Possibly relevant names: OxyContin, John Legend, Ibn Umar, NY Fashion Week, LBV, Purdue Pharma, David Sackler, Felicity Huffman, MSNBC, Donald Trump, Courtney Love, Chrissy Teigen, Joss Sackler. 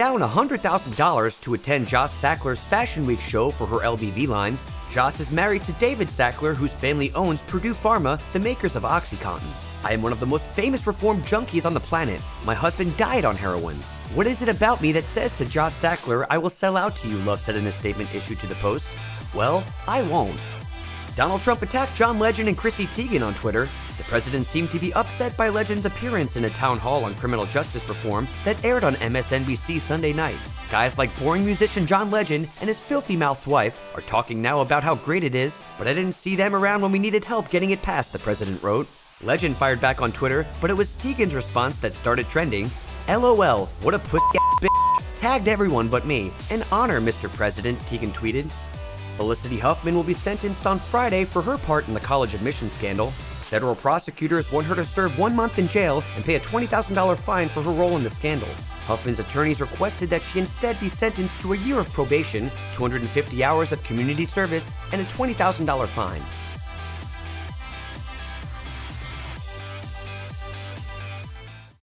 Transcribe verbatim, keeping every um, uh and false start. down one hundred thousand dollars to attend Joss Sackler's Fashion Week show for her L B V line. Joss is married to David Sackler, whose family owns Purdue Pharma, the makers of OxyContin. I am one of the most famous reform junkies on the planet. My husband died on heroin. What is it about me that says to Joss Sackler, I will sell out to you, Love said in a statement issued to the Post. Well, I won't. Donald Trump attacked John Legend and Chrissy Teigen on Twitter. The president seemed to be upset by Legend's appearance in a town hall on criminal justice reform that aired on M S N B C Sunday night. Guys like boring musician John Legend and his filthy-mouthed wife are talking now about how great it is, but I didn't see them around when we needed help getting it passed, the president wrote. Legend fired back on Twitter, but it was Teigen's response that started trending. L O L, what a pussy-ass bitch. Tagged everyone but me. An honor, Mister President, Teigen tweeted. Felicity Huffman will be sentenced on Friday for her part in the college admission scandal. Federal prosecutors want her to serve one month in jail and pay a twenty thousand dollar fine for her role in the scandal. Huffman's attorneys requested that she instead be sentenced to a year of probation, two hundred fifty hours of community service, and a twenty thousand dollar fine.